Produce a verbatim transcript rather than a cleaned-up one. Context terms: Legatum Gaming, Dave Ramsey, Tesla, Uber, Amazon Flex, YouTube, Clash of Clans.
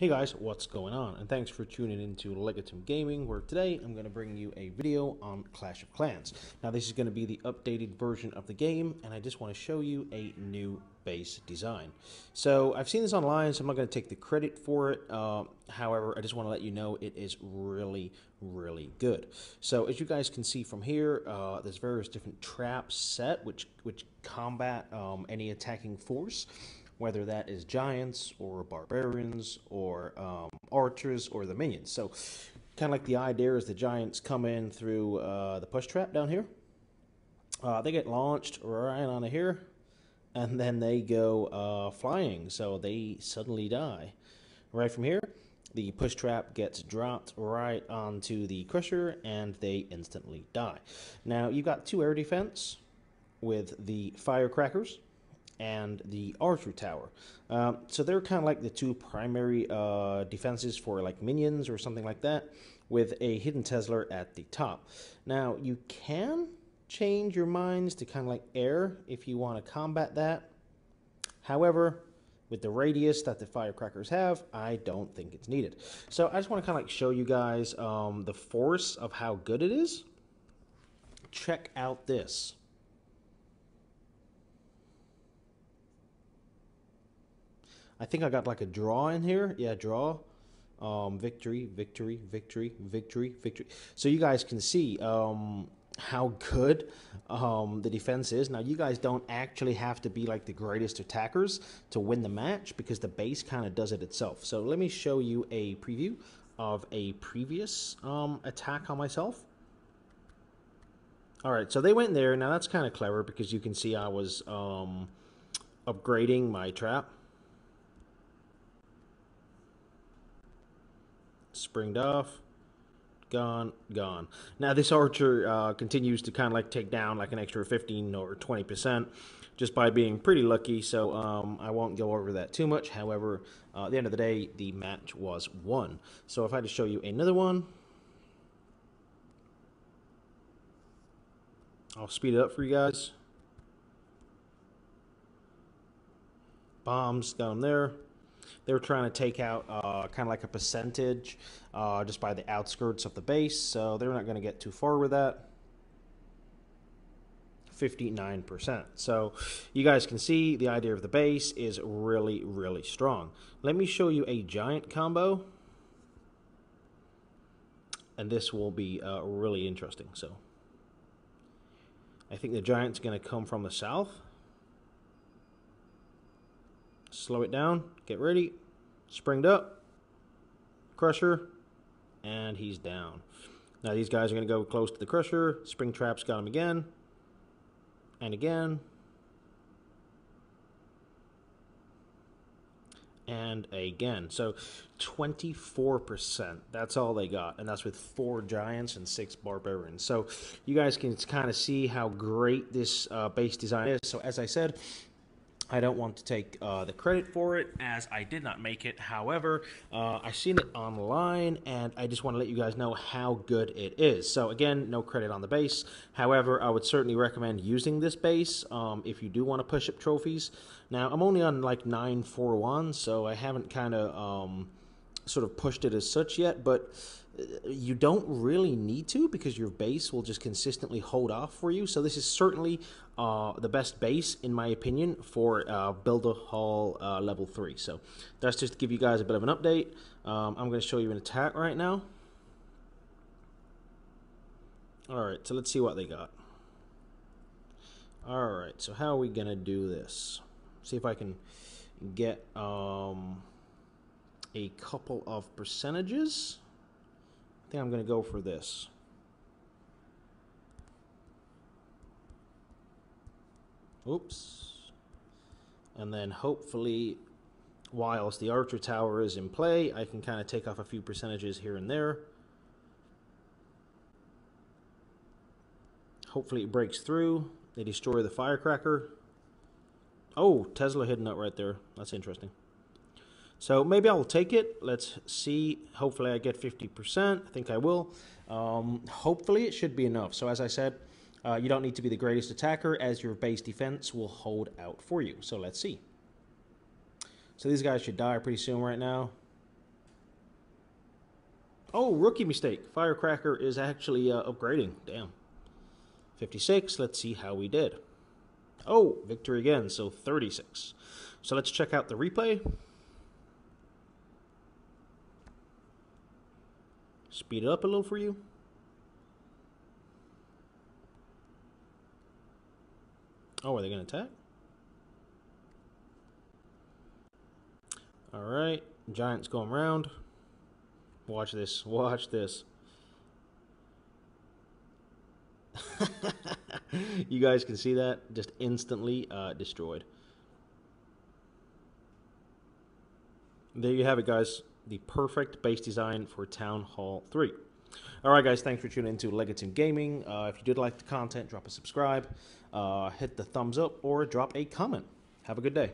Hey guys, what's going on? And thanks for tuning into Legatum Gaming, where today I'm going to bring you a video on Clash of Clans. Now this is going to be the updated version of the game, and I just want to show you a new base design. So I've seen this online, so I'm not going to take the credit for it. Uh, however, I just want to let you know it is really, really good. So as you guys can see from here, uh, there's various different traps set, which, which combat um, any attacking force. Whether that is giants or barbarians or um, archers or the minions. So kind of like the idea is the giants come in through uh, the push trap down here. Uh, they get launched right on here, and then they go uh, flying, so they suddenly die. Right from here, the push trap gets dropped right onto the crusher, and they instantly die. Now, you've got two air defense with the firecrackers and the archer tower. Um, so they're kind of like the two primary uh, defenses for like minions or something like that, with a hidden Tesla at the top. Now you can change your minds to kind of like air if you want to combat that. However, with the radius that the firecrackers have, I don't think it's needed. So I just want to kind of like show you guys um, the force of how good it is. Check out this. I think I got like a draw in here. Yeah, draw. Um, victory, victory, victory, victory, victory. So you guys can see um, how good um, the defense is. Now, you guys don't actually have to be like the greatest attackers to win the match, because the base kind of does it itself. So let me show you a preview of a previous um, attack on myself. All right, so they went there. Now, that's kind of clever because you can see I was um, upgrading my trap. Springed off, gone, gone. Now this archer uh, continues to kind of like take down like an extra fifteen or twenty percent just by being pretty lucky, so um, I won't go over that too much. However, uh, at the end of the day, the match was won. So if I had to show you another one, I'll speed it up for you guys. Bombs down there. They were trying to take out uh, kind of like a percentage uh, just by the outskirts of the base, so they're not going to get too far with that. fifty-nine percent. So you guys can see the idea of the base is really, really strong. Let me show you a giant combo, and this will be uh, really interesting. So I think the giant's going to come from the south. Slow it down, get ready, springed up, crusher, and he's down. Now these guys are going to go close to the crusher, spring traps got him again, and again, and again. So twenty-four percent, that's all they got, and that's with four giants and six barbarians. So you guys can kind of see how great this uh, base design is. So as I said, I don't want to take uh, the credit for it, as I did not make it. However, uh, I've seen it online, and I just want to let you guys know how good it is. So again, no credit on the base. However, I would certainly recommend using this base um, if you do want to push up trophies. Now, I'm only on like nine forty-one, so I haven't kind of um, sort of pushed it as such yet, but you don't really need to, because your base will just consistently hold off for you. So this is certainly uh, the best base, in my opinion, for uh, Builder Hall uh, level three. So that's just to give you guys a bit of an update. Um, I'm going to show you an attack right now. All right, so let's see what they got. All right, so how are we going to do this? See if I can get um, a couple of percentages. I think I'm going to go for this. Oops. And then hopefully, whilst the archer tower is in play, I can kind of take off a few percentages here and there. Hopefully it breaks through. They destroy the firecracker. Oh, Tesla hidden up right there. That's interesting. So maybe I'll take it. Let's see. Hopefully I get fifty percent. I think I will. Um, hopefully it should be enough. So as I said, uh, you don't need to be the greatest attacker, as your base defense will hold out for you. So let's see. So these guys should die pretty soon right now. Oh, rookie mistake. Firecracker is actually uh, upgrading. Damn. fifty-six. Let's see how we did. Oh, victory again. So thirty-six. So let's check out the replay. Speed it up a little for you. Oh, are they going to attack? All right. Giants going round. Watch this. Watch this. You guys can see that just instantly uh, destroyed. There you have it, guys. The perfect base design for Town Hall three. All right, guys. Thanks for tuning into Legatum Gaming. Uh, if you did like the content, drop a subscribe, uh, hit the thumbs up, or drop a comment. Have a good day.